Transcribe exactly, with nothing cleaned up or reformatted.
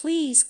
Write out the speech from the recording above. Please